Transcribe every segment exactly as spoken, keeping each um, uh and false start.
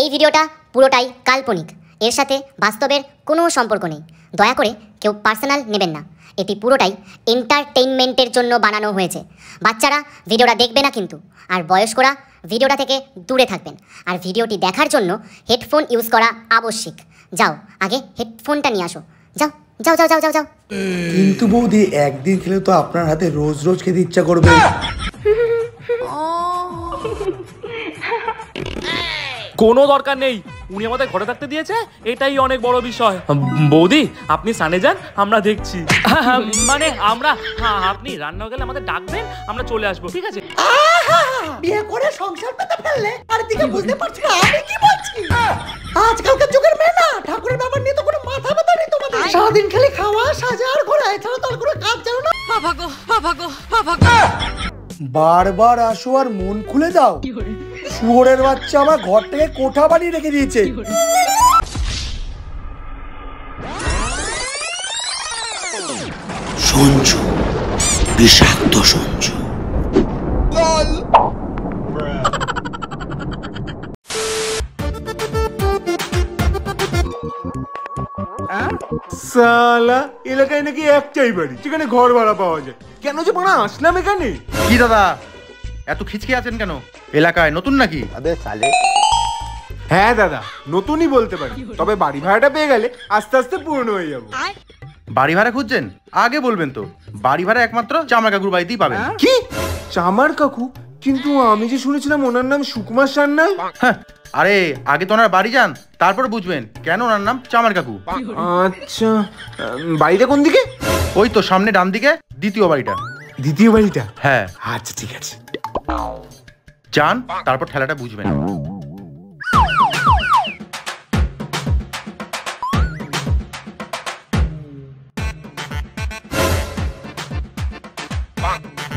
এই ভিডিওটা পুরোটাই কাল্পনিক, এর সাথে বাস্তবের কোনো সম্পর্ক নেই। দয়া করে কেউ পার্সোনাল নেবেন না, এটি পুরোটাই এন্টারটেইনমেন্টের জন্য বানানো হয়েছে। বাচ্চারা ভিডিওটা দেখবে না কিন্তু, আর বয়স্করা ভিডিওটা থেকে দূরে থাকবেন। আর ভিডিওটি দেখার জন্য হেডফোন ইউজ করা আবশ্যিক। যাও, আগে হেডফোনটা নিয়ে আসো। যাও যাও যাও যাও যাও যাও। কিন্তু বৌদি, একদিন খেলে তো আপনার হাতে রোজ রোজ খেতে ইচ্ছা করবে। কোনো দরকার নেই, উনি আমাদের ঘরে থাকতে দিয়েছে, এটাই অনেক বড় বিষয়। বৌদি আপনি সানে যান, আমরা দেখছি। মানে আমরা, হ্যাঁ আপনি রান্না গেলে আমাদের ডাকবেন, আমরা চলে আসবো, ঠিক আছে? বিয়ে করে সংসার পেতে ফেললে আর দিকে বুঝতে পারছি না আমি কি বলছি। আজকালকার যুগের মেয়ে না, ঠাকুরের বাবার নিয়ে তো কোনো মাথা ব্যথা নেই তোমাদের। সারাদিন খালি খাওয়া, সাজা আর ঘোরা, এছাড়া তো আর কোনো কাজ জানো না। বাবা গো বাবা গো বাবা গো, বারবার আসো আর মন খুলে যাও। শুয়োরের বাচ্চা আমার ঘর থেকে কোঠা বানিয়ে রেখে দিয়েছে। সঞ্জু, বিষাক্ত সঞ্জু। সালা এলাকায় নাকি একটাই বাড়ি যেখানে ঘর ভাড়া পাওয়া যায়। কেন যে বাড়া আসলাম এখানে? কি দাদা এত খিচকে আছেন কেন? এলাকায় নতুন নাকি? হ্যাঁ দাদা, নতুনই বলতে পারি, তবে বাড়ি ভাড়াটা পেয়ে গেলে আস্তে আস্তে পূর্ণ হয়ে যাবো। বাড়ি ভাড়া খুঁজছেন? আগে বলবেন তো। বাড়ি ভাড়া একমাত্র চামার কাকুর বাড়িতেই পাবেন। কি চামার কাকু? কিন্তু আমি যে শুনেছিলাম ওনার নাম সুকুমার সান্যাল। আরে আগে তো ওনার বাড়ি যান, তারপর বুঝবেন কেন ওনার নাম চামার কাকু। আচ্ছা, বাড়িটা কোন দিকে? ওই তো সামনে ডান দিকে দ্বিতীয় বাড়িটা। দ্বিতীয় বাড়িটা? হ্যাঁ। আচ্ছা ঠিক আছে, যান, তারপর ঠেলাটা বুঝবেন।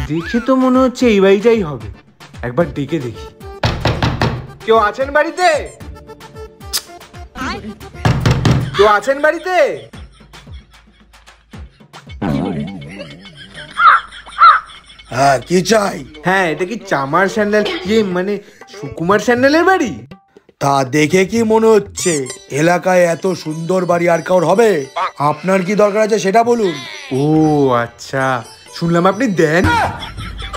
দেখে তো মনে হচ্ছে এই বাড়িটাই হবে, একবার ডেকে দেখি। কেউ আছেন বাড়িতে? কেউ আছেন বাড়িতে? হ্যাঁ, কি চাই? হ্যাঁ, এটা কি চামার স্যান্ডেল, কি মানে সুকুমার স্যান্ডেলের বাড়ি? তা দেখে কি মনে হচ্ছে? এলাকায় এত সুন্দর বাড়ি আর কাউর হবে? আপনার কি দরকার আছে সেটা বলুন। ও আচ্ছা, শুনলাম আপনি দেন।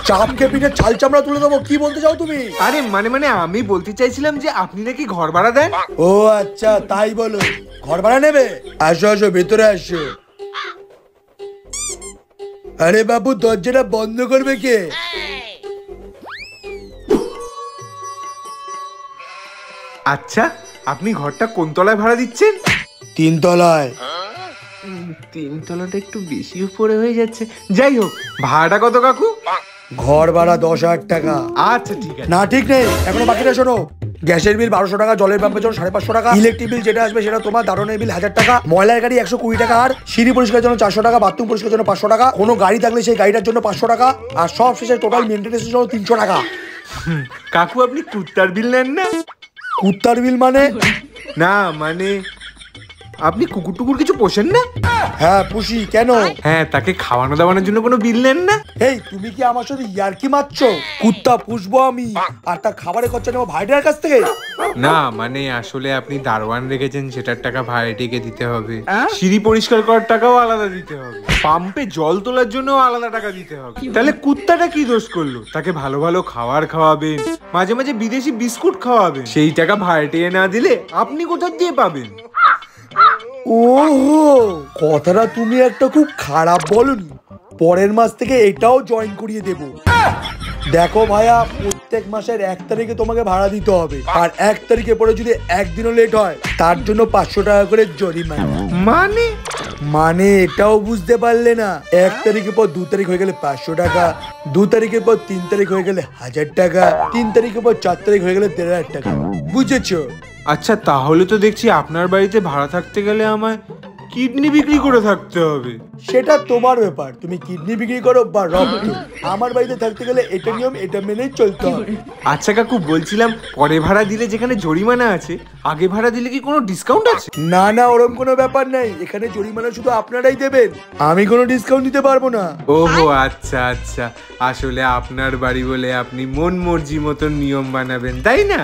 চাপকে পিঠে চাল চামড়া তুলে দেবো। কি বলতে চাও তুমি? আরে মানে মানে আমি বলতে চাইছিলাম যে আপনি নাকি ঘর ভাড়া দেন। ও আচ্ছা, তাই বলুন। ঘর ভাড়া নেবে? আসো আসো, ভেতরে আসো। আরে বাবু, দরজাটা বন্ধ করবে কে? আচ্ছা, আপনি ঘরটা কোন তলায় ভাড়া দিচ্ছেন? তিন তলায়। তিন তলাটা একটু বেশি উপরে হয়ে যাচ্ছে। যাই হোক, ভাড়াটা কত কাকু? ঘর ভাড়া দশ হাজার টাকা। আচ্ছা ঠিক আছে। না ঠিক নেই, এখনো বাকিটা শোনো। গ্যাসের বিল বারোশো টাকা, জলের পাম্পের জন্য সাড়ে পাঁচশো টাকা, ইলেকট্রিক বিল যেটা আসবে সেটা তোমার, দারুণের বিল হাজার টাকা, ময়লার গাড়ি একশো কুড়ি টাকা, আর সিঁড়ি পরিষ্কারের জন্য চারশো টাকা, বাথরুম পরিষ্কারের জন্য পাঁচশো টাকা, কোনো গাড়ি থাকলে সেই গাড়িটার জন্য পাঁচশো টাকা, আর সব শেষে টোটাল মেনটেন্সের জন্য তিনশো টাকা। কাকু আপনি কুত্তার বিল নেন না? কুত্তার বিল মানে? না মানে আপনি কুকুর টুকুর কিছু পোষেন না? হ্যাঁ পুষি। কেন? হ্যাঁ, তাকে খাওয়ানো দাওয়ানোর জন্য কোনো বিল নেন না? এই তুমি কি আমার সাথে ইয়ার্কি মারছো? কুত্তা পুষবো আমি, আর তার খাবারের খরচা নেবো ভাইটার কাছ থেকে? না মানে আসলে আপনি দারোয়ান রেখেছেন, সেটার টাকা ভাইটিকে দিতে হবে, সিঁড়ি পরিষ্কার করার টাকাও আলাদা দিতে হবে, পাম্পে জল তোলার জন্য আলাদা টাকা দিতে হবে। তাহলে কুত্তাটা কি দোষ করলো? তাকে ভালো ভালো খাবার খাওয়াবেন, মাঝে মাঝে বিদেশি বিস্কুট খাওয়াবেন, সেই টাকা ভাইটিকে না দিলে আপনি কোথা দিয়ে পাবেন? ওহো, কথাটা তুমি একটা খুব খারাপ বলনি। পরের মাস থেকে এটাও জয়েন করিয়ে দেব। দেখো ভাইয়া, প্রত্যেক মাসের এক তারিখে তোমাকে ভাড়া দিতে হবে, আর এক তারিখে পরে যদি একদিনও লেট হয় তার জন্য পাঁচশো টাকা করে জরিমানা। মানে মানে এটাও বুঝতে পারলে না? এক তারিখের পর দু তারিখ হয়ে গেলে পাঁচশো টাকা, দু তারিখের পর তিন তারিখ হয়ে গেলে হাজার টাকা, তিন তারিখের পর চার তারিখ হয়ে গেলে দেড় হাজার টাকা। বুঝেছো? আচ্ছা, তাহলে তো দেখছি আপনার বাড়িতে ভাড়া থাকতে গেলে আমায় কিডনি বিক্রি করে থাকতে হবে। সেটা তোমার ব্যাপার, তুমি কিডনি বিক্রি করো বা রক্ত। আমার বাড়িতে থাকতে গেলে এটা নিয়ম, এটা মেনে চলতে হবে। আচ্ছা কাকু, বলছিলাম পরে ভাড়া দিলে যেখানে জরিমানা আছে, আগে ভাড়া দিলে কি কোনো ডিসকাউন্ট আছে? না না, ওরকম কোনো ব্যাপার নাই। এখানে জরিমানা শুধু আপনারাই দেবেন, আমি কোনো ডিসকাউন্ট দিতে পারবো না। ওহো আচ্ছা আচ্ছা, আসলে আপনার বাড়ি বলে আপনি মন মর্জি মতন নিয়ম বানাবেন, তাই না?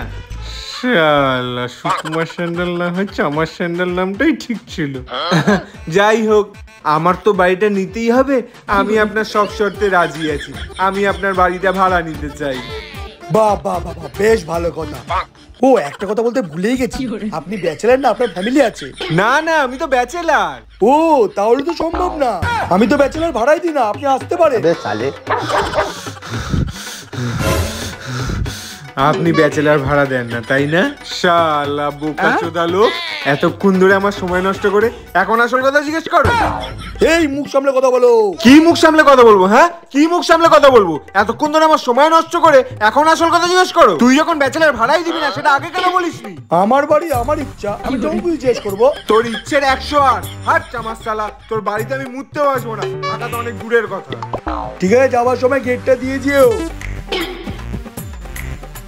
শালা সুকুমার স্যান্ডেল না হচ্ছে আমার স্যান্ডেল নামটাই ঠিক ছিল। যাই হোক, আমার তো বাড়িটা নিতেই হবে। আমি আপনার সব শর্তে রাজি আছি। আমি আপনার বাড়িটা ভাড়া নিতে চাই। বাহ বাহ বাহ, বেশ ভালো কথা। ও একটা কথা বলতে ভুলেই গেছি, আপনি ব্যাচেলার না আপনার ফ্যামিলি আছে? না না, আমি তো ব্যাচেলার। ও তাহলে তো সম্ভব না, আমি তো ব্যাচেলার ভাড়াই দিই না, আপনি আসতে পারেন। আপনি ব্যাচেলার ভাড়া দেন না, তাই না? শালা বোকাচোদা লোক, এতক্ষণ ধরে আমার সময় নষ্ট করে এখন আসল কথা জিজ্ঞেস করো। এই মুখ সামলে কথা বলো। কি মুখ সামলে কথা বলবো? হ্যাঁ, কি মুখ সামলে কথা বলবো? এতক্ষণ ধরে আমার সময় নষ্ট করে এখন আসল কথা জিজ্ঞেস করো। তুই যখন ব্যাচেলার ভাড়াই দিবি না সেটা আগে কেন বলিসনি? আমার বাড়ি আমার ইচ্ছা, আমি যখন খুশি জিজ্ঞেস করবো। তোর ইচ্ছের একশো আট। হাট আমার শালা, তোর বাড়িতে আমি মুততেও আসবো না, টাকা তো অনেক দূরের কথা। ঠিক আছে, যাওয়ার সময় গেটটা দিয়ে যেও।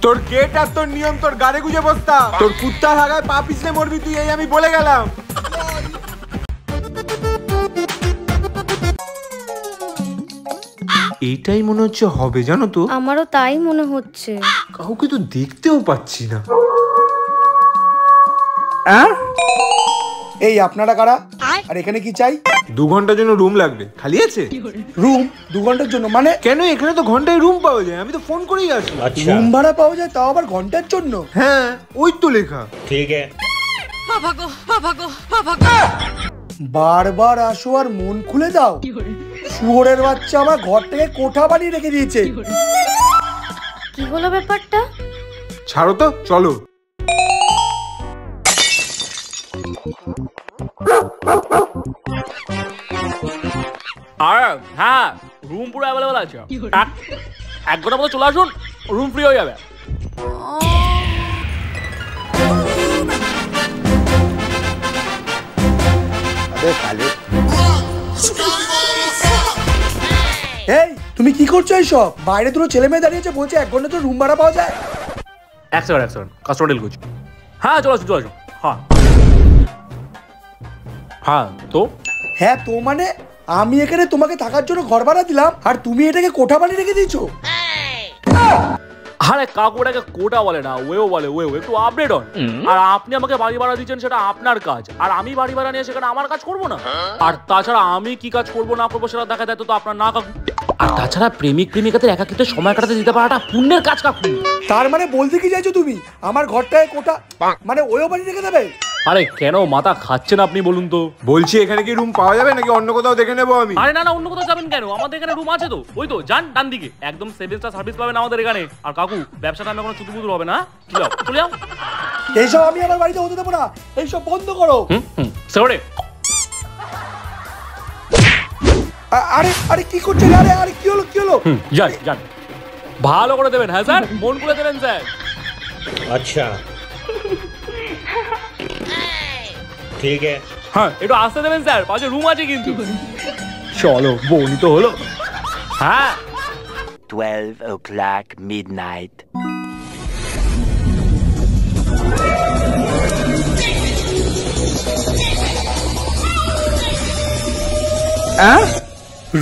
তোর গেট আর তোর নিয়ম তোর গাড়ে গুঁজে বসতা, তোর কুত্তার হাগায় পা পিছলে মরবি তুই, এই আমি বলে গেলাম। এইটাই মনে হচ্ছে হবে, জানো তো? আমারও তাই মনে হচ্ছে। কাউকে তো দেখতেও পাচ্ছি না। এই আপনারা কারা আর এখানে কি চাই? দু ঘন্টার জন্য রুম লাগবে। খালি আছে রুম? দু ঘন্টার জন্য মানে? কেন, এখানে তো ঘন্টায় রুম পাওয়া যায়, আমি তো ফোন করেই আসি। রুম ভাড়া পাওয়া যায়, তাও আবার ঘন্টার জন্য? হ্যাঁ, ওই তো লেখা। ঠিক আছে। বাবা গো, বাবা গো, বাবা গো, বারবার আসো আর মন খুলে দাও। শুয়োরের বাচ্চা আমার ঘর থেকে কোঠা বানিয়ে রেখে দিয়েছে। কি হলো ব্যাপারটা? ছাড়ো তো, চলো। হ্যাঁ, রুম পুরো অ্যাভেলেবল আছে, এক ঘন্টা মতো চলে আসুন, রুম ফ্রি হয়ে যাবে। এই তুমি কি করছো এইসব? বাইরে দুটো ছেলে মেয়ে দাঁড়িয়েছে, বলছে এক ঘন্টা তো রুম ভাড়া পাওয়া যায়। একশো একশো কাস্টমার ডিল করছি। হ্যাঁ চলে আসুন, চলে আসুন। হ্যাঁ হ্যাঁ তো হ্যাঁ তো মানে আমি এখানে তোমাকে থাকার জন্য ঘর ভাড়া দিলাম, আর তুমি এটাকে কোঠা বানিয়ে রেখে দিয়েছো। আরে কাকু, এটাকে কোঠা বলে না, ওয়েও বলে, ওয়েও একটু আপডেট হন। আর আপনি আমাকে বাড়ি ভাড়া দিচ্ছেন, সেটা আপনার কাজ, আর আমি বাড়ি ভাড়া নিয়ে সেখানে আমার কাজ করবো না। আর তাছাড়া আমি কি কাজ করবো না করবো সেটা দেখা যায় তো আপনার না কাকু। আর তাছাড়া প্রেমিক প্রেমিকাদের একাকিত্বে সময় কাটাতে দিতে পারাটা পুণ্যের কাজ কাকু। তার মানে বলতে কি চাইছো তুমি, আমার ঘরটায় কোঠা মানে ওয়েও বানিয়ে রেখে দেবে? আরে কেন মাথা খাচ্ছেন আপনি বলুন তো? বলছি এখানে কি রুম পাওয়া যাবে নাকি অন্য কোথাও দেখে নেবো আমি? আরে না না, অন্য কোথাও যাবেন কেন, আমাদের এখানে রুম আছে তো। ওই তো যান ডান দিকে, একদম সেভেনটা সার্ভিস পাবেন আমাদের এখানে। আর কাকু, ব্যবসাটা আমি কোনো চুতুপুতুর হবে না, কি যাও চলে যাও। এইসব আমি আমার বাড়িতে হতে দেবো না, এইসব বন্ধ করো। সরে। আরে আরে কি করছেন? আরে আরে কি হলো, কি হলো? যান যান, ভালো করে দেবেন। হ্যাঁ স্যার, মন খুলে দেবেন স্যার। আচ্ছা ঠিক আছে। হ্যাঁ একটু আসতে দেবেন স্যার, পাশে রুম আছে কিন্তু। চলো বোন তো হলো। হ্যাঁ বারোটা মিডনাইট। হ্যাঁ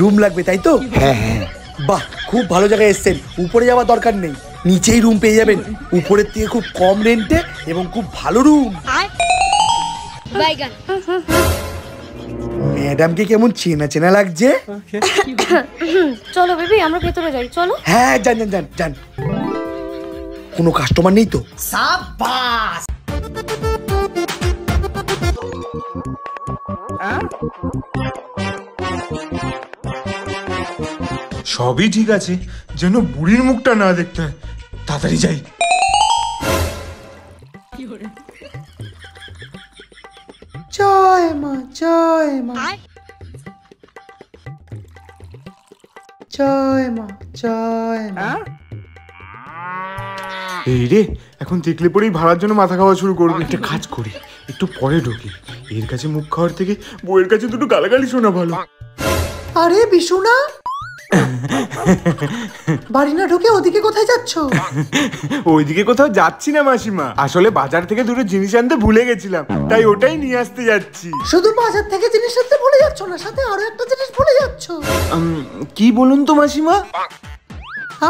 রুম লাগবে তাই তো? হ্যাঁ হ্যাঁ। বাহ, খুব ভালো জায়গায় এসেছেন, উপরে যাওয়ার দরকার নেই, নিচেই রুম পেয়ে যাবেন। উপরের থেকে খুব কম রেন্টে এবং খুব ভালো রুম। ম্যাডামকে কেমন চেনা চেনা লাগছে। চলো বেবি আমরা ভেতরে যাই, চলো। হ্যাঁ যান যান যান যান। কোনো কাস্টমার নেই তো? সাবাস। সবই ঠিক আছে, যেন বুড়ির মুখটা না দেখতে হয়, তাড়াতাড়ি যাই। জয় মা, জয় মা, জয় মা, জয় মা। এই রে, এখন দেখলে পরেই ভাড়ার জন্য মাথা খাওয়া শুরু করবো। একটা কাজ করি, একটু পরে ঢুকি, এর কাছে মুখ খাওয়ার থেকে বউয়ের কাছে দুটো গালাগালি শোনা ভালো। আরে বিশুনা, বাড়ি না ঢুকে ওদিকে কোথায় যাচ্ছ? ওইদিকে কোথাও যাচ্ছি না মাসিমা, আসলে বাজার থেকে দুটো জিনিস আনতে ভুলে গেছিলাম, তাই ওটাই নিয়ে আসতে যাচ্ছি। শুধু বাজার থেকে জিনিস আনতে ভুলে যাচ্ছ না, সাথে আরো একটা জিনিস ভুলে যাচ্ছ। কি বলুন তো মাসিমা?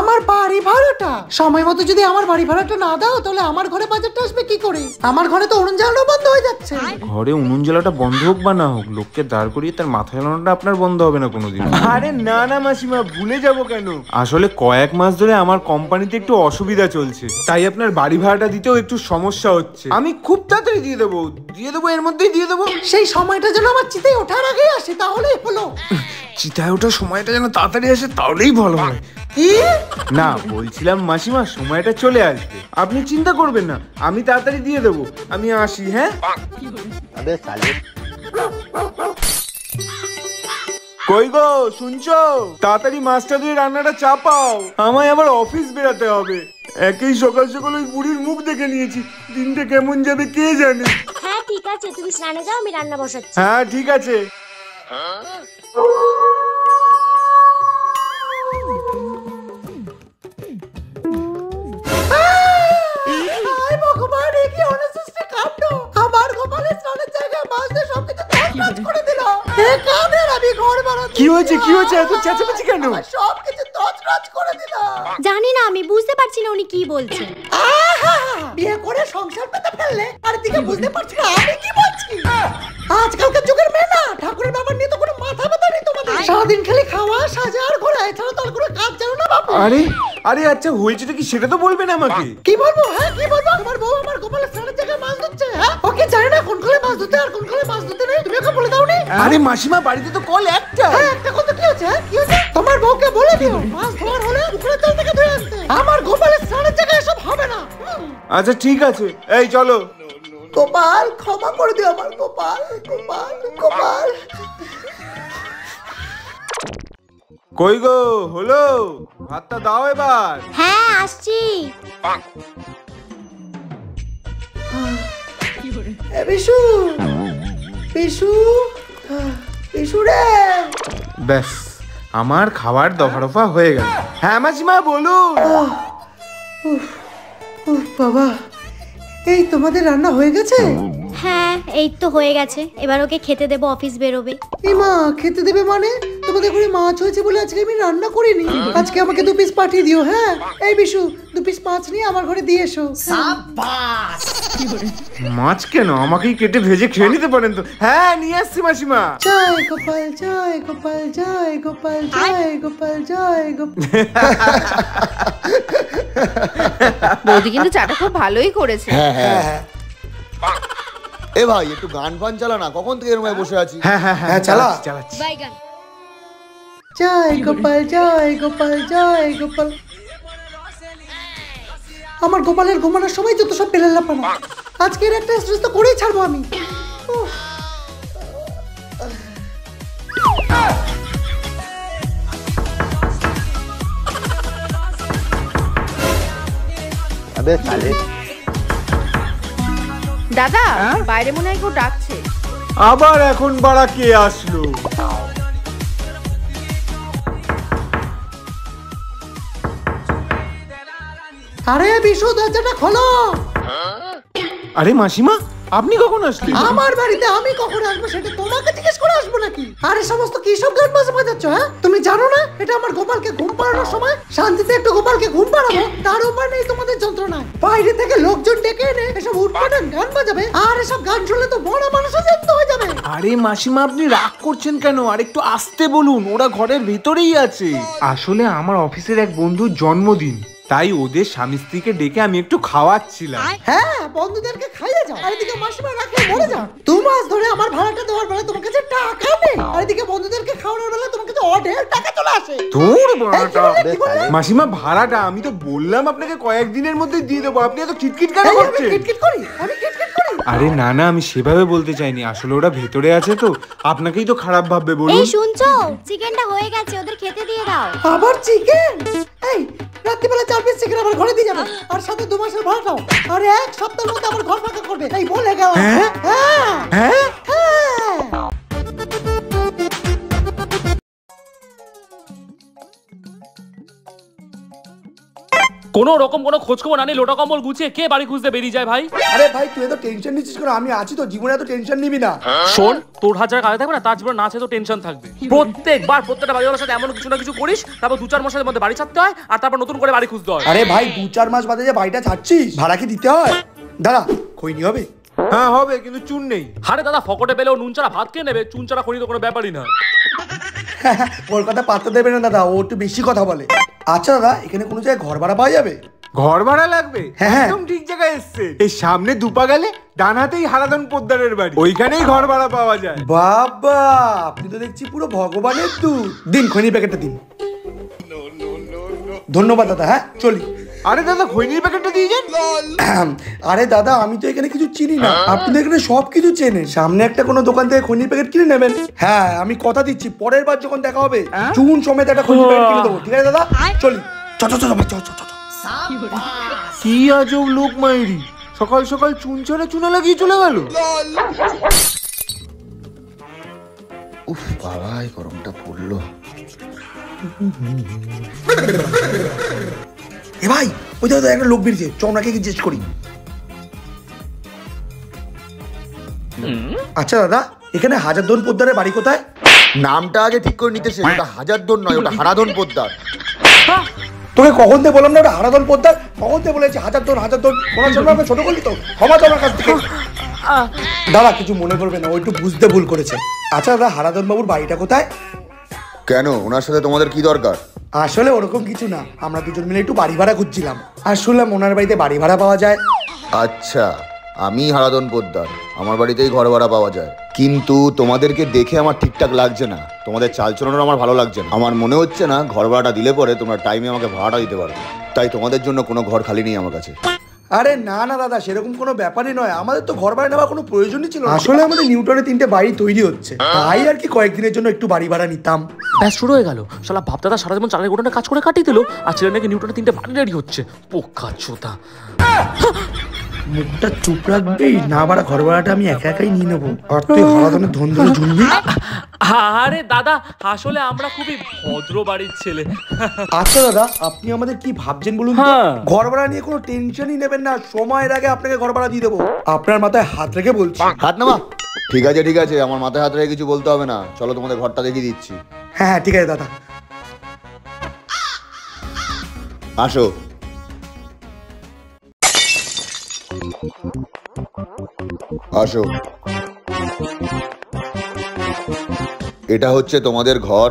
আমার বাড়ি ভাড়াটা সময় মতো যদি আমার বাড়ি ভাড়াটা না দাও তাহলে আমার ঘরে বাজারটা আসবে কি করে? আমার ঘরে তো উনুন জ্বালানো বন্ধ হয়ে যাচ্ছে। ঘরে উনুন জ্বালাটা বন্ধ হোক বা না হোক, লোককে দাঁড় করিয়ে তার মাথা জ্বালানোটা আপনার বন্ধ হবে না কোনোদিন। আরে না না মাসিমা, ভুলে যাবো কেন? আসলে কয়েক মাস ধরে আমার কোম্পানিতে একটু অসুবিধা চলছে, তাই আপনার বাড়ি ভাড়াটা দিতেও একটু সমস্যা হচ্ছে। আমি খুব তাড়াতাড়ি দিয়ে দেবো দিয়ে দেবো এর মধ্যেই দিয়ে দেবো। সেই সময়টা যেন আমার চিতায় ওঠার আগে আসে তাহলে হলো। চিতায় ওঠার সময়টা যেন তাড়াতাড়ি আসে তাহলেই ভালো হয়। না বলছিলাম মাসিমা, সময়টা চলে আসবে, আপনি চিন্তা করবেন না, আমি তাড়াতাড়ি দিয়ে দেবো। আমি আসি। হ্যাঁ, কই গো শুনছো? তাড়াতাড়ি মাছটা ধুয়ে রান্নাটা চাপাও, আমায় আবার অফিস বেরোতে হবে। একই সকাল সকাল ওই বুড়ির মুখ দেখে নিয়েছি, দিনটা কেমন যাবে কে জানে। হ্যাঁ ঠিক আছে, তুমি স্নানে যাও, আমি রান্না বসাচ্ছি। হ্যাঁ ঠিক আছে। জানি না, আমি বুঝতে পারছি না উনি কি বলছেন। বিয়ে করে সংসার পেতে ফেললে আর দিকে বুঝতে পারছি না আমি কি বলছি। আজকালকার যুগের মেয়ে না, ঠাকুরের বাবার নিয়ে তো কোনো মাথা ব্যথা নেই তোমাদের। সারাদিন খালি খাওয়া সাজা আর ঘোরা, এছাড়া তো আর কোনো কাজ জানো না বাবা। আরে আরে আচ্ছা হয়েছেটা কি সেটা তো বলবে না আমাকে। কি বলবো? হ্যাঁ কি বলবো? তোমার বউ আমার গোপালের সাড়ে জায়গায় মাছ ধরছে। হ্যাঁ ওকে জানি না কোন কোলে মাছ ধরতে আর কোন কোলে মাছ ধরতে নেই, তুমি ওকে বলে দাও নি। আরে মাসিমা বাড়িতে তো কল একটা। হ্যাঁ একটা কথা কি আছে? হ্যাঁ কি আছে? তোমার বউকে বলে দিও মাছ ধরার হলে পুকুরে জল থেকে ধরে আসতে। আমার গোপালের সাড়ে জায়গায় সব হবে না। আচ্ছা ঠিক আছে, এই চলো। গোপাল ক্ষমা করে দিও আমার গোপাল, গোপাল গোপাল। কই গো হলো? ভাতটা দাও এবার। হ্যাঁ আসছি। বিশু বিশু বিশু রে, ব্যাস আমার খাবার দফা রফা হয়ে গেল। হ্যাঁ মাসিমা বলুন। বাবা এই তোমাদের রান্না হয়ে গেছে? হ্যাঁ এই তো হয়ে গেছে, এবার ওকে খেতে দেবো, অফিস বেরোবে। মা খেতে দেবে মানে? তোমাদের ঘরে মাছ হয়েছে বলে আজকে আমি রান্না করিনি, আজকে আমাকে দু পিস পাঠিয়ে দিও। হ্যাঁ এই বিশু দু পিস মাছ নিয়ে আমার ঘরে দিয়ে এসো। সাবাস! মাছ কেন আমাকেই কেটে ভেজে খেয়ে নিতে পারেন তো। হ্যাঁ নিয়ে আসছি মাসিমা। জয় গোপাল জয় গোপাল জয় গোপাল জয় গোপাল জয় গোপাল। বৌদি কিন্তু চাটা খুব ভালোই করেছে। হ্যাঁ হ্যাঁ এ ভাই একটু গান ফান চালা না, কখন থেকে এরকম বসে আছি। হ্যাঁ হ্যাঁ হ্যাঁ চালা চালাচ্ছি। জয় গোপাল জয় গোপাল জয় গোপাল। আমার গোপালের ঘুমানোর সময় যত সব পেলালা পানা, আজকে এর একটা স্ট্রেস তো করেই ছাড়বো আমি। আবে সালে দাদা বাইরে মনে হয় কেউ ডাকছে। আবার এখন বাড়া কে আসলো? আরে বিশু দরজাটা খোলো। আরে মাসিমা আপনি কখন আসলেন? আমার বাড়িতে আমি কখন আসবো সেটা তোমাকে জিজ্ঞেস করে আসবো নাকি? আরে সমস্ত কি সব গান বাজে বাজাচ্ছ? হ্যাঁ তুমি জানো না এটা আমার গোপালকে ঘুম পাড়ানোর সময়? শান্তিতে একটু গোপালকে ঘুম পাড়াবো তার উপায় নেই তোমাদের যন্ত্রণায়। বাইরে থেকে লোকজন ডেকে এনে এসব উটপাটান গান বাজাবে, আর এসব গান শুনলে তো বড় মানুষের জন্য হয়ে যাবে। আরে মাসিমা আপনি রাগ করছেন কেন? আর একটু আসতে বলুন, ওরা ঘরের ভিতরেই আছে। আসলে আমার অফিসের এক বন্ধুর জন্মদিন, তাই ওদের স্বামী স্ত্রীকে ডেকে আমি একটু খাওয়াচ্ছিলাম। হ্যাঁ বন্ধুদেরকে খাইয়ে যাও, আর এদিকে মাসিমা রাখে মরে যাও। দুই মাস ধরে আমার ভাড়াটা দেওয়ার বেলা তোমার কাছে টাকা নেই, আর এদিকে বন্ধুদেরকে খাওয়ানোর বেলা তোমার কাছে অঢেল টাকা চলে আসে। দূর ভাড়াটা মাসিমা, ভাড়াটা আমি তো বললাম আপনাকে কয়েকদিনের মধ্যে দিয়ে দেবো, আপনি এত কিটকিট কেন করছেন? কিটকিট করি আমি? কিটকিট করি? আরে না না আমি সেভাবে বলতে চাইনি, আসলে ওরা ভেতরে আছে তো আপনাকেই তো খারাপ ভাববে। বলুন। এই শুনছো চিকেনটা হয়ে গেছে, ওদের খেতে দিয়ে দাও। আবার চিকেন? এই রাত্রিবেলা চার পিস চিকেন আমার ঘরে দিয়ে যাবে, আর সাথে দু মাসের ভাড়াটাও। আর এক সপ্তাহের মধ্যে আমার ঘর ফাঁকা করবে এই বলে গেল। হ্যাঁ হ্যাঁ হ্যাঁ। কোন কোনো রকম কোনো খোঁজখবর না নিয়ে লোটা কম্বল গুছিয়ে কে বাড়ি খুঁজতে বেরিয়ে যায় ভাই? আরে ভাই তুই তো টেনশন নিচ্ছিস কেন? আমি আছি তো, জীবনে এত টেনশন নিবি না। শোন, তোর হাজার কাজ থাকবে না, তার জীবনে না আছে তো টেনশন থাকবে। প্রত্যেকবার প্রত্যেকটা বাড়িওয়ালার সাথে এমন কিছু না কিছু করিস, তারপর দু চার মাসের মধ্যে বাড়ি ছাড়তে হয়, আর তারপর নতুন করে বাড়ি খুঁজতে হয়। আরে ভাই দু চার মাস বাদে যে বাড়িটা ছাড়ছিস, ভাড়া কি দিতে হয়? দাঁড়া, খৈনি হবে? হ্যাঁ হবে, কিন্তু চুন নেই। আরে দাদা ফকটে পেলেও নুন ছাড়া ভাত খেয়ে নেবে, চুন ছাড়া খৈনি তো কোনো ব্যাপারই না। ওর কথা পাত্তা দেবে না দাদা, ও একটু বেশি কথা বলে। আচ্ছা দাদা, এখানে কোনো জায়গায় ঘর ভাড়া পাওয়া যাবে? ঘর ভাড়া লাগবে? একদম ঠিক জায়গায় এসছে, এই সামনে দুপা গেলে ডান হাতেই হারাধন পোদ্দারের বাড়ি, ওইখানেই ঘর ভাড়া পাওয়া যায়। বাবা আপনি তো দেখছি পুরো ভগবানের দূত। দিন খৈনি প্যাকেটটা দিন। ধন্যবাদ দাদা, হ্যাঁ চলি। আরে দাদা খৈনির প্যাকেটটা দিয়ে যান। আরে দাদা আমি তো এখানে কিছু চিনি না, আপনি তো এখানে সব কিছু চেনেন। সামনে একটা কোনো দোকান থেকে খৈনির প্যাকেট কিনে নেবেন। হ্যাঁ আমি কথা দিচ্ছি, পরের বার যখন দেখা হবে চুন সমেত একটা খৈনির প্যাকেট কিনে দেবো। ঠিক আছে দাদা চলি। চ চ চ চ চ চ। কি আজব লোক মাইরি, সকাল সকাল চুন চড়ে চুনা লাগিয়ে চলে গেল। উফ বাবা এই গরমটা পড়লো। এ ভাই ওই দাদা একটা লোক বেরিয়েছে, চৌনাকে কি জিজ্ঞেস করি। আচ্ছা দাদা এখানে হাজারদন পোদ্দারের বাড়ি কোথায়? নামটা আগে ঠিক করে নিতে, সেটা হাজারদন নয়, ওটা হারাধন পোদ্দার। তোকে কখন থেকে বললাম না ওটা হারাধন পোদ্দার, কখন থেকে বলেছি হাজারদন হাজারদন, ওনার জন্য আমাকে ছোট করলি তো। ক্ষমা তোমার কাছ থেকে। দাদা কিছু মনে করবে না, ওইটু বুঝতে ভুল করেছে। আচ্ছা দাদা হারাধন বাবুর বাড়িটা কোথায়? কেন ওনার সাথে তোমাদের কি দরকার? আসলে ওরকম কিছু না, আমরা দুজন মিলে একটু বাড়ি ভাড়া খুঁজছিলাম, আর শুনলাম ওনার বাড়িতে বাড়ি ভাড়া পাওয়া যায়। আচ্ছা আমি হারাধন পোদ্দার, আমার বাড়িতেই ঘর ভাড়া পাওয়া যায়, কিন্তু তোমাদেরকে দেখে আমার ঠিকঠাক লাগছে না, তোমাদের চালচলনও আমার ভালো লাগছে না। আমার মনে হচ্ছে না ঘর ভাড়াটা দিলে পরে তোমরা টাইমে আমাকে ভাড়াটা দিতে পারবে, তাই তোমাদের জন্য কোনো ঘর খালি নেই আমার কাছে। আরে না না দাদা সেরকম কোনো ব্যাপারই নয়, আমাদের তো ঘর ভাড়া নেওয়ার কোনো প্রয়োজনই ছিল না। আসলে আমাদের নিউটনে তিনটে বাড়ি তৈরি হচ্ছে, তাই আর কি কয়েকদিনের জন্য একটু বাড়ি ভাড়া নিতাম। ব্যাস শুরু হয়ে গেল, শালা বাপ দাদা সারা জীবন চালের গোটা কাজ করে কাটিয়ে দিল, আর ছেলে নাকি নিউটনে তিনটে বাড়ি রেডি হচ্ছে। পোকা চোতা, মুখটা চুপ রাখবি না, বাড়া ঘর ভাড়াটা আমি একা একাই নিয়ে নেবো, আর তুই হারাধনের ধন ধরে ঝুলবি। আরে দাদা আসলে আমরা খুবই ভদ্র বাড়ির ছেলে। আচ্ছা দাদা আপনি আমাদের কি ভাবছেন বলুন তো? ঘর ভাড়া নিয়ে কোনো টেনশনই নেবেন না, সময়ের আগে আপনাকে ঘর ভাড়া দিয়ে দেবো। আপনার মাথায় হাত রেখে বলছি। হাত নামা। ঠিক আছে ঠিক আছে, আমার মাথায় হাত রেখে কিছু বলতে হবে না, চলো তোমাদের ঘরটা দেখিয়ে দিচ্ছি। হ্যাঁ হ্যাঁ ঠিক আছে দাদা আসো। আসো, এটা হচ্ছে তোমাদের ঘর।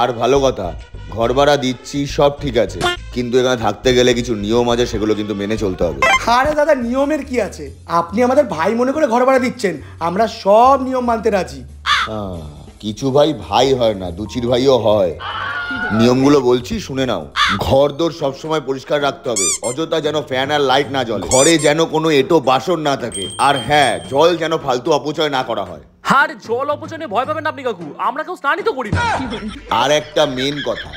আর ভালো কথা, ঘর ভাড়া দিচ্ছি সব ঠিক আছে, কিন্তু এখানে থাকতে গেলে কিছু নিয়ম আছে, সেগুলো কিন্তু মেনে চলতে হবে। আরে দাদা নিয়মের কি আছে, আপনি আমাদের ভাই মনে করে ঘর ভাড়া দিচ্ছেন, আমরা সব নিয়ম মানতে রাজি। কিছু ভাই ভাই হয় না, দুচির ভাইও হয়। নিয়মগুলো বলছি শুনে নাও। ঘর দোর সবসময় পরিষ্কার রাখতে হবে, অযথা যেন ফ্যান আর লাইট না জ্বলে, ঘরে যেন কোনো এটো বাসন না থাকে, আর হ্যাঁ জল যেন ফালতু অপচয় না করা হয়। আর জল অপচয়ে ভয় পাবেন না আপনি কাকু, আমরা কেউ স্নানই তো করি না। আর একটা মেন কথা,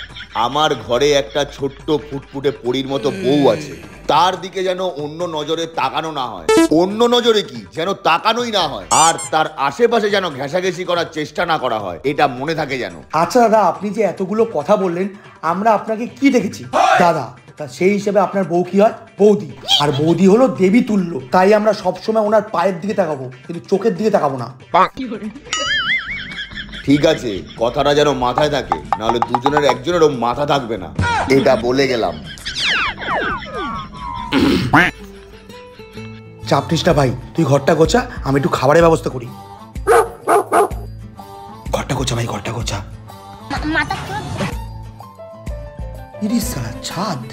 আমার ঘরে একটা ছোট্ট ফুটফুটে পরীর মতো বউ আছে, তার দিকে যেন অন্য নজরে তাকানো না হয়। অন্য নজরে কি যেন তাকানোই না হয়, আর তার আশেপাশে যেন ঘেঁষাঘেঁষি করার চেষ্টা না করা হয়, এটা মনে থাকে যেন। আচ্ছা দাদা আপনি যে এতগুলো কথা বললেন, আমরা আপনাকে কি দেখেছি দাদা, তা সেই হিসেবে আপনার বউ কি হয়? বৌদি, আর বৌদি হলো দেবী তুল্য, তাই আমরা সবসময় ওনার পায়ের দিকে তাকাবো, কিন্তু চোখের দিকে তাকাবো না। ঠিক আছে, কথাটা যেন মাথায় থাকে, নাহলে দুজনের একজনেরও মাথা থাকবে না, এটা বলে গেলাম। চাপ নিস না ভাই, তুই ঘরটা গোছা, আমি একটু খাবারের ব্যবস্থা করি। ঘরটা গোছা ভাই, ঘরটা গোছা। ছাদ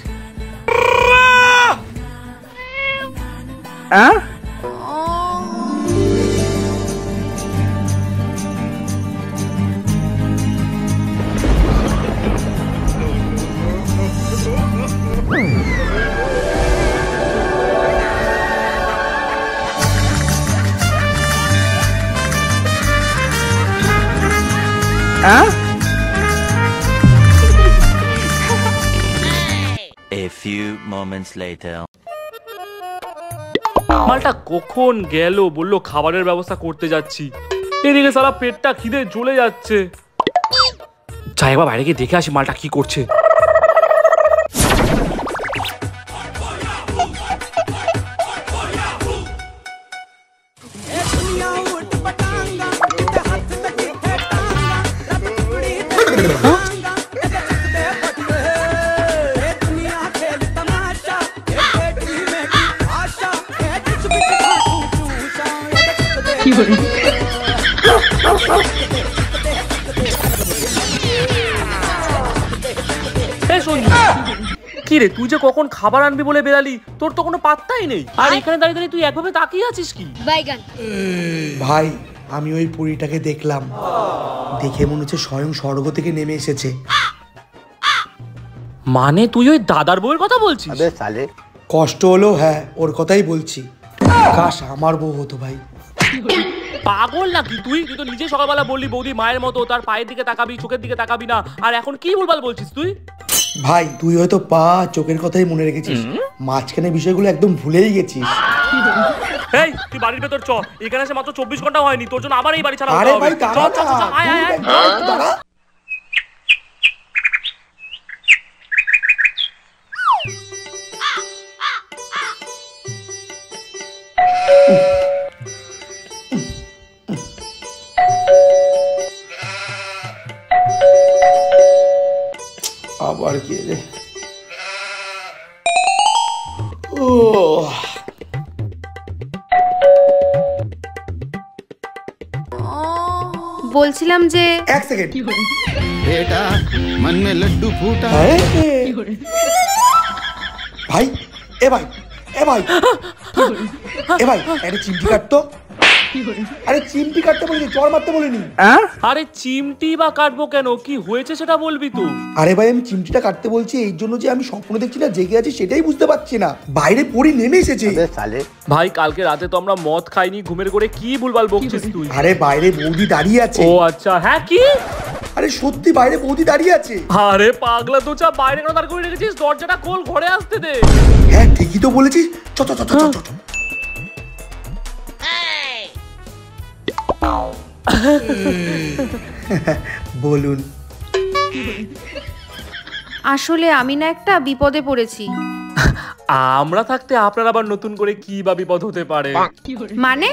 মালটা কখন গেল, বললো খাবারের ব্যবস্থা করতে যাচ্ছি, এদিকে সারা পেটটা খিদে জ্বলে যাচ্ছে। যাই বা বাইরে গিয়ে দেখে আসি মালটা কি করছে। কি রে, তুই যে কখন খাবার আনবি বলে বেরালি, তোর তো কোনো পাত্তাই নেই। আর এখানে দাঁড়িয়ে দাঁড়িয়ে তুই একভাবে তাকিয়ে আছিস কি? ভাই, আমি ওই পুরীটাকে দেখলাম, দেখে মনে হচ্ছে স্বয়ং স্বর্গ থেকে নেমে এসেছে। মানে তুই ওই দাদার বউয়ের কথা বলছিস? কষ্ট হলো। হ্যাঁ, ওর কথাই বলছি। কাশ আমার বউ হতো ভাই। পাগল নাকি তুই? তুই তো নিজে সকালবেলা বললি বৌদি মায়ের মতো, তার পায়ের দিকে তাকাবি, চোখের দিকে তাকাবি না, আর এখন কি বলবাল বলছিস তুই? ভাই, তুই হয়তো পা চোখের কথাই মনে রেখেছিস, মাঝখানে বিষয়গুলো একদম ভুলেই গেছিস। এই তুই বাড়ির ভেতর চ, এখানে এসে মাত্র চব্বিশ ঘন্টা হয়নি, তোর জন্য আবার এই বাড়ি ছাড়া। আরে ভাই দাঁড়া, আয় আয় দাঁড়া। আবার কি রে? ও বলছিলাম যে এক সেকেন্ড, বেটা মন মে লাড্ডু ফুটা। ভাই এ ভাই এ ভাই এ ভাই আরে চিমটি কাটতো। আরে চিমটি কাটতে বলিনি, চর মারতে বলিনি। আরে চিমটি বা কাটবো কেন, কি হয়েছে সেটা বলবি তো। আরে ভাই আমি চিমটিটা কাটতে বলছি এই জন্য যে আমি স্বপ্ন দেখছি না, জেগে আছি সেটাই বুঝতে পারছি না। বাইরে পড়ি নেমে এসেছে। ভাই কালকে রাতে তো আমরা মদ খাইনি, ঘুমের ঘরে কি ভুলভাল বকছিস তুই? আরে বাইরে বৌদি দাঁড়িয়ে আছে। ও আচ্ছা, হ্যাঁ কি? আরে সত্যি বাইরে বৌদি দাঁড়িয়ে আছে। আরে পাগলা দোচা, বাইরে কেন দাঁড় করে রেখেছিস? দরজাটা খোল, ঘরে আসতে দে। হ্যাঁ ঠিকই তো বলেছিস, চ চ চ চ চ। বলুন। আসলে আমি না একটা বিপদে পড়েছি। আমরা থাকতে আপনার আবার নতুন করে কি বা বিপদ হতে পারে? মানে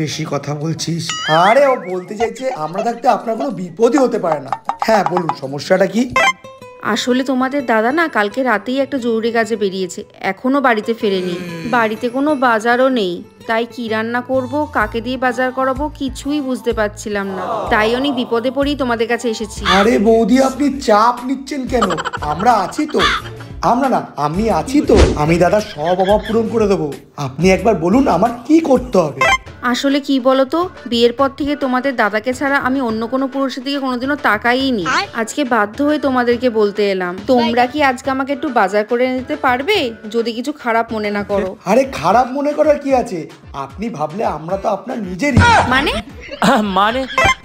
বেশি কথা বলছিস। আরে ও বলতে চাইছে আমরা থাকতে আপনার কোনো বিপদই হতে পারে না। হ্যাঁ বলুন, সমস্যাটা কি? আসলে তোমাদের দাদা না কালকে রাতেই একটা জরুরি কাজে বেরিয়েছে, এখনো বাড়িতে ফেরেনি, বাড়িতে কোনো বাজারও নেই, তাই কি রান্না করব, কাকে দিয়ে বাজার করাবো কিছুই বুঝতে পারছিলাম না, তাই অনেক বিপদে পড়েই তোমাদের কাছে এসেছি। আরে বৌদি আপনি চাপ নিচ্ছেন কেন, আমরা আছি তো। আমরা না, আমি আছি তো, আমি দাদা সব অভাব পূরণ করে দেবো। আপনি একবার বলুন আমার কি করতে হবে। আসলে কি বলতো, বিয়ের পর থেকে তোমাদের দাদাকে ছাড়া আমি অন্য কোনো পুরুষের দিকে কোনোদিনও তাকাইনি, আজকে বাধ্য হয়ে তোমাদেরকে বলতে এলাম। তোমরা কি আজকে আমাকে একটু বাজার করে নিতে পারবে, যদি কিছু খারাপ মনে না করো? আরে খারাপ মনে করার কি আছে, আপনি ভাবলে আমরা তো আপনার নিজেরই। মানে মানে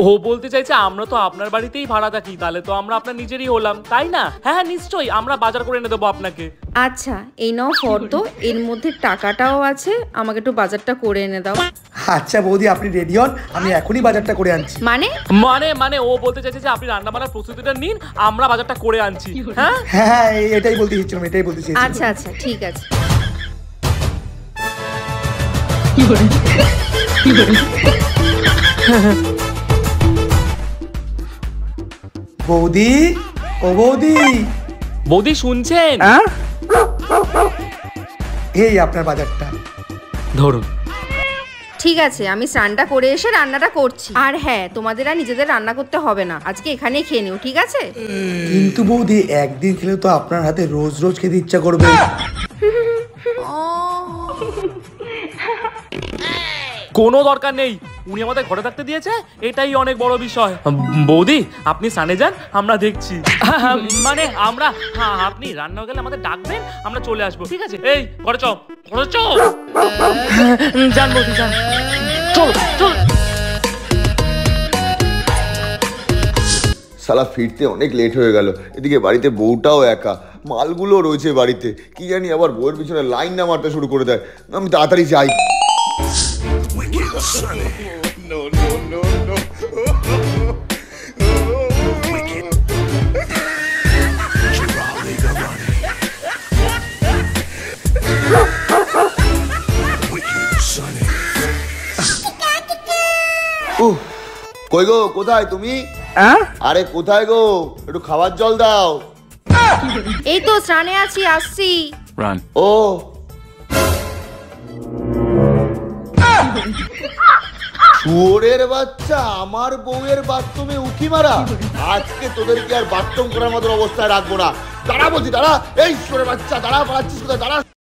ও বলতে চাইছে আমরা তো আপনার বাড়িতেই ভাড়া থাকি, তাহলে তো আমরা আপনার নিজেরই হলাম, তাই না? হ্যাঁ নিশ্চয়ই, আমরা বাজার করে এনে দেবো আপনাকে। আচ্ছা এই নাও ফর্দ, এর মধ্যে টাকাটাও আছে, আমাকে একটু বাজারটা করে এনে দাও। আচ্ছা বৌদি আপনি রেডি হন, আমি এখনই বাজারটা করে আনছি। মানে মানে মানে ও বলতে চাইছে যে আপনি রান্না বান্নার প্রস্তুতিটা নিন, আমরা বাজারটা করে আনছি। হ্যাঁ হ্যাঁ এটাই বলতে চাইছিলাম, এটাই বলতে চাইছিলাম। আচ্ছা আচ্ছা ঠিক আছে। কি করে কি করে বৌদি? ও বৌদি, বৌদি শুনছেন? এই আপনার বাজারটা ধরুন। ঠিক আছে, আমি স্নানটা করে এসে রান্নাটা করছি। আর হ্যাঁ, তোমাদের আর নিজেদের রান্না করতে হবে না, আজকে এখানেই খেয়ে নিও, ঠিক আছে? কিন্তু বৌদি একদিন খেলে তো আপনার হাতে রোজ রোজ খেতে ইচ্ছা করবে। কোনো দরকার নেই, উনি আমাদের ঘরে থাকতে দিয়েছে, এটাই অনেক বড় বিষয়। বৌদি আপনি সানে যান, আমরা দেখছি। মানে আমরা? হ্যাঁ আপনি রান্না গেলে আমাদের ডাকবেন, আমরা চলে আসবো, ঠিক আছে? এই ঘরে চল, ঘরে চল, যান বৌদি যান, চল চল। শালা ফিরতে অনেক লেট হয়ে গেল, এদিকে বাড়িতে বউটাও একা, মালগুলো রয়েছে বাড়িতে, কি জানি আবার বউয়ের পিছনে লাইন না মারতে শুরু করে দেয়। আমি তাড়াতাড়ি যাই। কই গো, কোথায় তুমি? আরে কোথায় গো, একটু খাবার জল দাও। এই তো স্নানে আছি, আসছি। ও শুয়োরের বাচ্চা আমার বউয়ের বাথরুমে উঁকি মারা, আজকে তোদেরকে আর বাথরুম করার মতো অবস্থায় রাখবো না। দাঁড়া বলছি, দাঁড়া, এই শুয়োরের বাচ্চা দাঁড়া, পালাচ্ছিস কোথায়? দাঁড়া।